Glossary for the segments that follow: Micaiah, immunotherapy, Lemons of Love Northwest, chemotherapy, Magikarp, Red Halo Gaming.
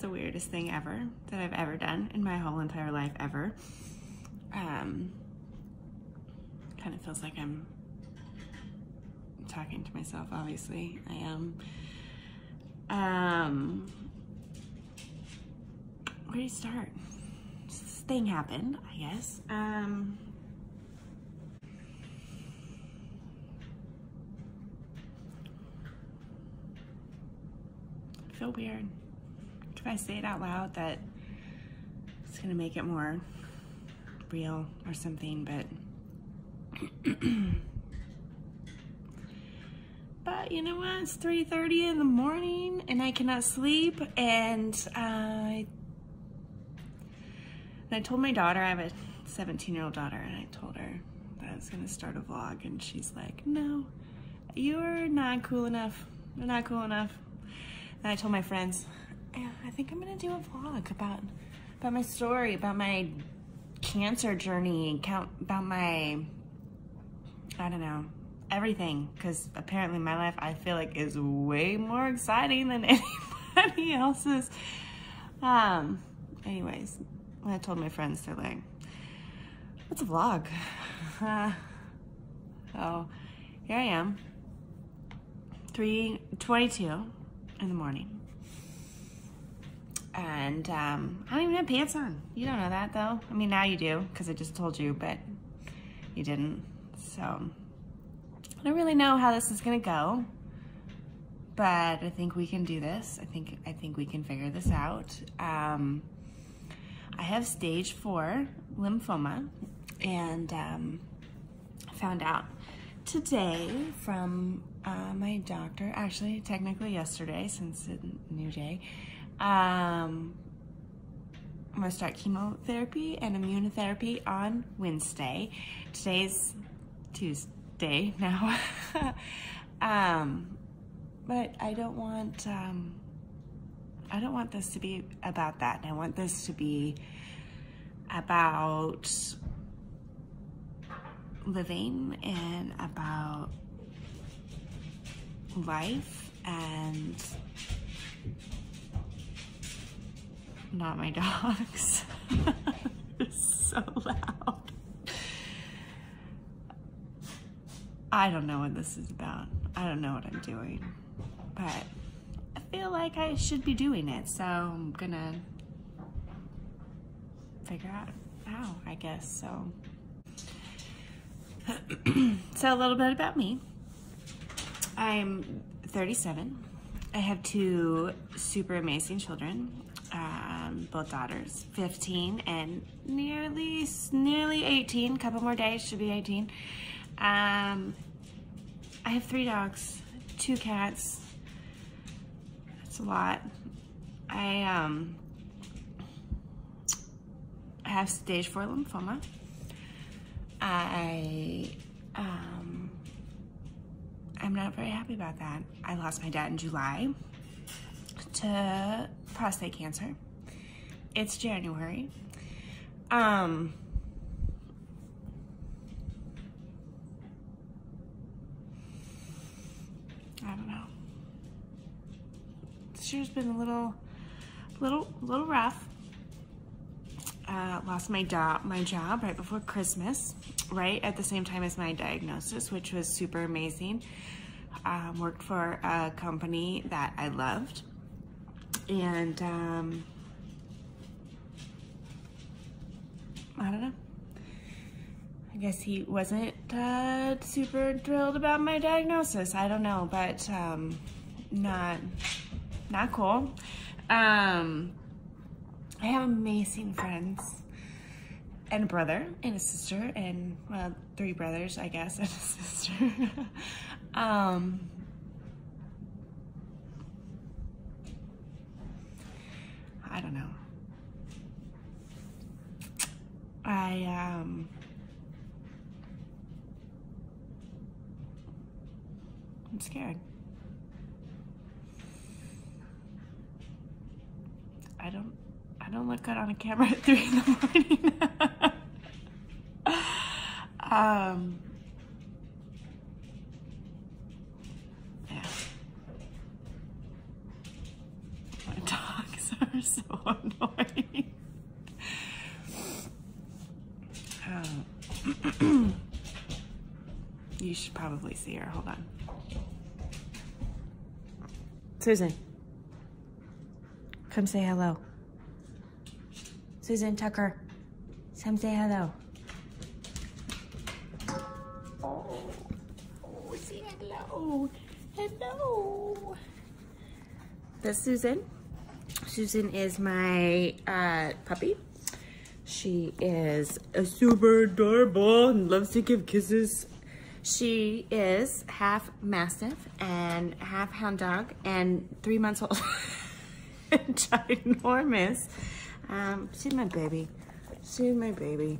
the weirdest thing ever that I've ever done in my whole entire life ever. Kind of feels like I'm talking to myself, obviously. I am. Where do you start? This thing happened, I guess. I feel weird. If I say it out loud, that it's gonna make it more real or something, but but you know what? It's 3:30 in the morning and I cannot sleep, and I told my daughter, I have a 17-year-old daughter, and I told her that I was gonna start a vlog, and she's like, no, you're not cool enough. You're not cool enough. And I told my friends, I think I'm gonna do a vlog about my story, about my cancer journey, about my, I don't know, everything. Because apparently my life, I feel like, is way more exciting than anybody else's. Anyways. When I told my friends, they're like, what's a vlog? So here I am, 3:22 in the morning. And I don't even have pants on. You don't know that, though. I mean, now you do, because I just told you, but you didn't. So I don't really know how this is going to go, but I think we can do this. I think we can figure this out. I have stage 4 lymphoma, and I found out today from my doctor, actually technically yesterday, since it's a new day. I'm going to start chemotherapy and immunotherapy on Wednesday. Today's Tuesday now. But I don't want this to be about that. I want this to be about living and about life, and not my dogs. It's so loud. I don't know what this is about. I don't know what I'm doing, but feel like I should be doing it, so I'm gonna figure out how, I guess. So so a little bit about me. I'm 37. I have 2 super amazing children, both daughters, 15 and nearly 18. A couple more days, should be 18. I have 3 dogs, 2 cats. A lot. I have stage 4 lymphoma. I'm not very happy about that. I lost my dad in July to prostate cancer. It's January. I don't know. This year's been a little rough. Lost my job right before Christmas, right at the same time as my diagnosis, which was super amazing. Worked for a company that I loved, and I don't know. I guess he wasn't super thrilled about my diagnosis. I don't know, but not cool. I have amazing friends, and a brother, and a sister, and, well, 3 brothers, I guess, and a sister. I don't know. I'm scared. I don't look good on a camera at 3 in the morning. Yeah. My dogs are are so annoying. You should probably see her. Hold on. Susan. Come say hello. Susan Tucker. Come say hello. Oh, say hello. Hello. That's Susan. Susan is my puppy. She is a super adorable and loves to give kisses. She is half Mastiff and half Hound Dog and 3 months old. Ginormous. She's my baby. She's my baby.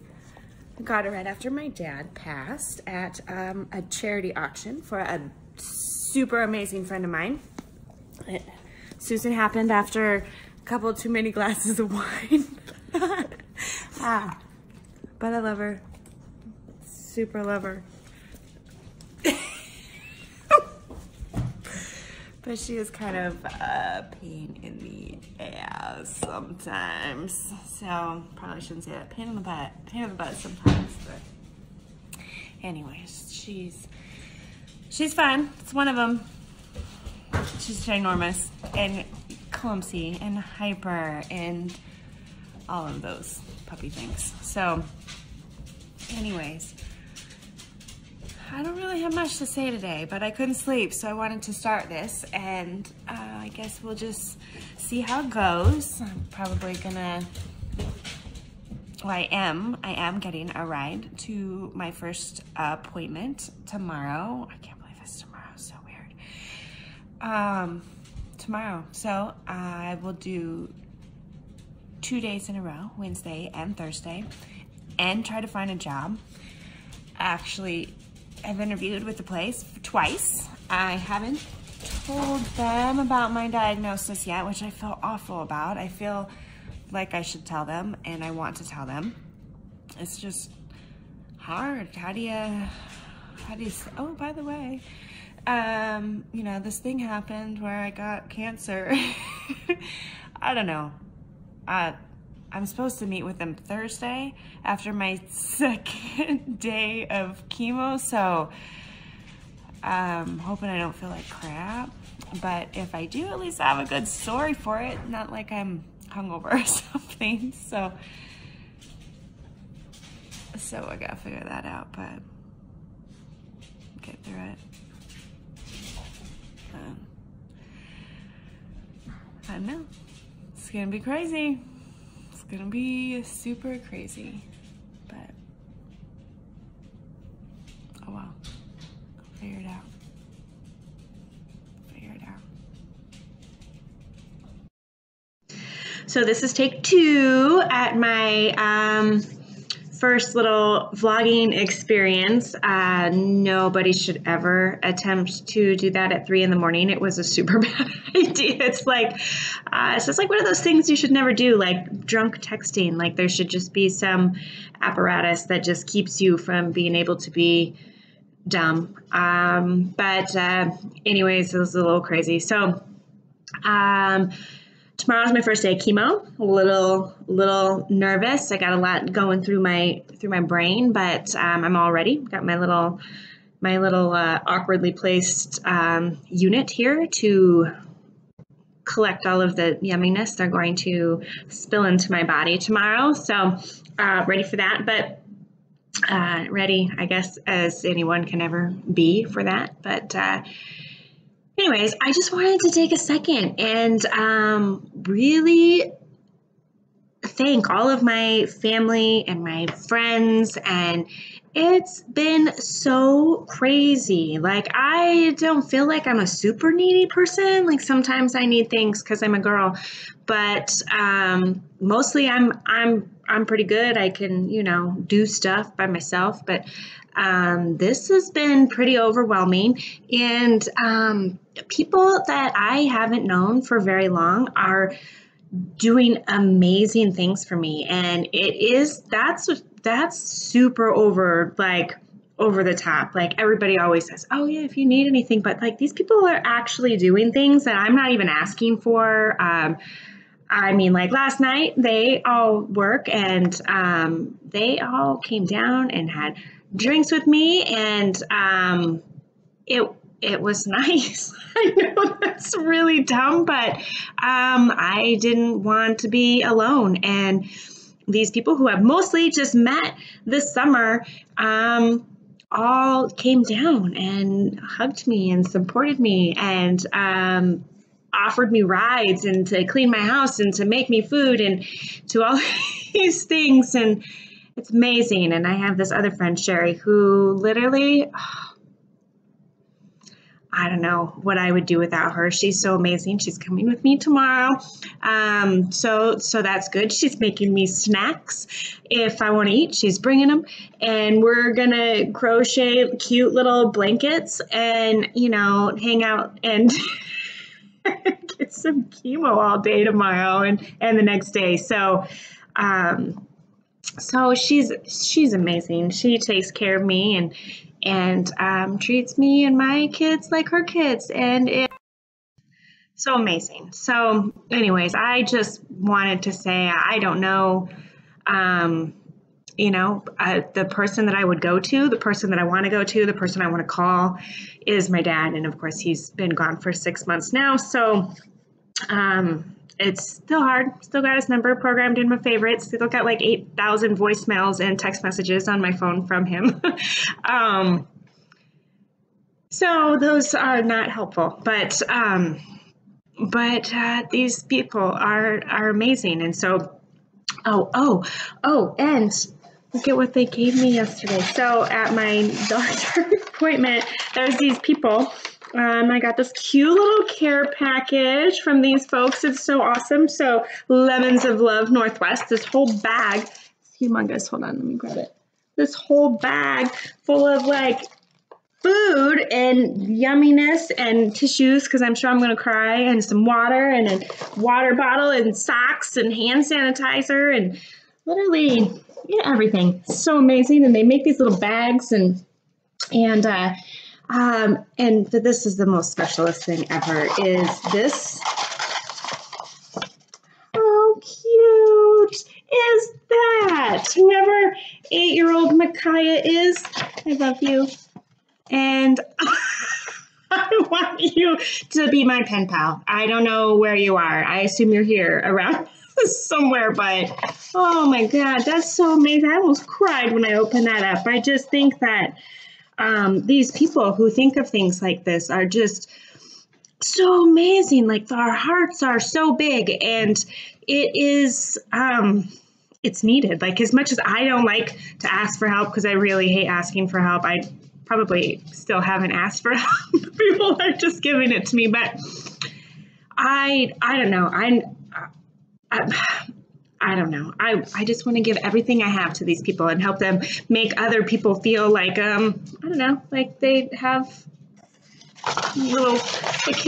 I got her right after my dad passed at a charity auction for a super amazing friend of mine. Susan happened after a couple too many glasses of wine. But I love her. Super love her. But she is kind of a pain in the ass sometimes. So probably shouldn't say that. Pain in the butt. Pain in the butt sometimes. But anyways, she's fun. It's one of them. She's ginormous and clumsy and hyper and all of those puppy things. So anyways, I don't really have much to say today, but I couldn't sleep, so I wanted to start this, and I guess we'll just see how it goes. I'm probably gonna, well, I am getting a ride to my first appointment tomorrow. I can't believe it's tomorrow, so weird. Tomorrow, so I will do 2 days in a row, Wednesday and Thursday, and try to find a job. Actually, I've interviewed with the place twice. I haven't told them about my diagnosis yet, which I feel awful about. I feel like I should tell them, and I want to tell them. It's just hard. How do you, oh, by the way, you know, this thing happened where I got cancer. I don't know. I'm supposed to meet with them Thursday after my second day of chemo, so I'm hoping I don't feel like crap. But if I do, at least I have a good story for it, not like I'm hungover or something. So I gotta figure that out, but get through it. I don't know. It's gonna be crazy. Gonna be super crazy, but oh well, I'll figure it out. So this is take two at my first little vlogging experience. Nobody should ever attempt to do that at 3 in the morning. It was a super bad idea. It's just like one of those things you should never do, like drunk texting. Like there should just be some apparatus that just keeps you from being able to be dumb. But anyways, it was a little crazy. So, tomorrow's my first day of chemo. A little nervous. I got a lot going through my brain, but I'm all ready. Got my little awkwardly placed unit here to collect all of the yumminess they're going to spill into my body tomorrow. So ready for that, but ready, I guess, as anyone can ever be for that. But anyways, I just wanted to take a second and really thank all of my family and my friends. And it's been so crazy. Like, I don't feel like I'm a super needy person. Like, sometimes I need things because I'm a girl, but mostly I'm pretty good. I can, you know, do stuff by myself, but this has been pretty overwhelming, and people that I haven't known for very long are doing amazing things for me, and that's super over the top. Like, everybody always says, oh yeah, if you need anything, but like, these people are actually doing things that I'm not even asking for. I mean, like last night, they all work and they all came down and had drinks with me, and it was nice. I know that's really dumb, but I didn't want to be alone. And these people who I've mostly just met this summer all came down and hugged me and supported me and offered me rides and to clean my house and to make me food and to all these things. And it's amazing. And I have this other friend, Sherry, who literally, I don't know what I would do without her. She's so amazing. She's coming with me tomorrow. So that's good. She's making me snacks. If I want to eat, she's bringing them. And we're going to crochet cute little blankets and, you know, hang out and get some chemo all day tomorrow and the next day. So, so she's amazing. She takes care of me and treats me and my kids like her kids, and it's so amazing. So anyways, I just wanted to say, I don't know, you know, the person that I would go to, the person that I want to go to, the person I want to call is my dad. And of course, he's been gone for 6 months now. So it's still hard. Still got his number programmed in my favorites. Still got like 8,000 voicemails and text messages on my phone from him. So those are not helpful, but these people are amazing. And so, and look at what they gave me yesterday. So at my doctor appointment, there's these people. I got this cute little care package from these folks. It's so awesome. So Lemons of Love Northwest, this whole bag. It's humongous. Hold on, let me grab it. This whole bag full of like food and yumminess and tissues, because I'm sure I'm going to cry, and some water and a water bottle and socks and hand sanitizer and literally everything. It's so amazing. And they make these little bags and this is the most specialist thing ever, is this. How cute is that? Whoever 8-year-old Micaiah is, I love you. And I want you to be my pen pal. I don't know where you are. I assume you're here around somewhere, but oh my God, that's so amazing. I almost cried when I opened that up. I just think that these people who think of things like this are just so amazing. Like, our hearts are so big, and it is, it's needed. Like, as much as I don't like to ask for help, because I really hate asking for help, I probably still haven't asked for help. People are just giving it to me, but I don't know. I don't know. I just want to give everything I have to these people and help them make other people feel like, I don't know, like they have a cute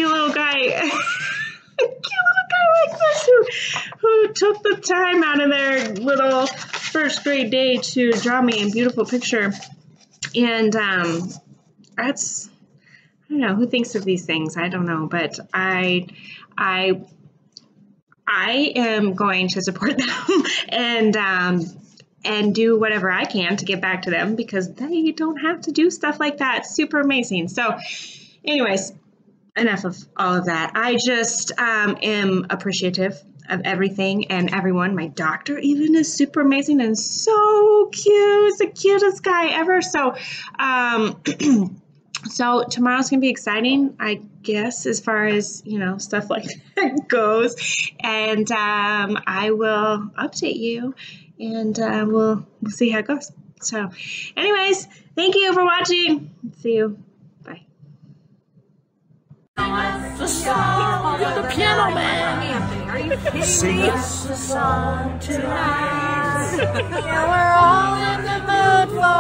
little guy, a cute little guy like this who took the time out of their little first grade day to draw me a beautiful picture. And that's, I don't know, who thinks of these things? I don't know, but I am going to support them and do whatever I can to give back to them, because they don't have to do stuff like that. It's super amazing. So anyways, enough of all of that. I just am appreciative of everything and everyone. My doctor even is super amazing and so cute. He's the cutest guy ever. So, so tomorrow's going to be exciting, I guess, as far as, you know, stuff like that goes. And I will update you, and we'll see how it goes. So anyways, thank you for watching. See you. Bye. The song, you're the piano man. Sing us the song tonight. Yeah, we're all in the mood for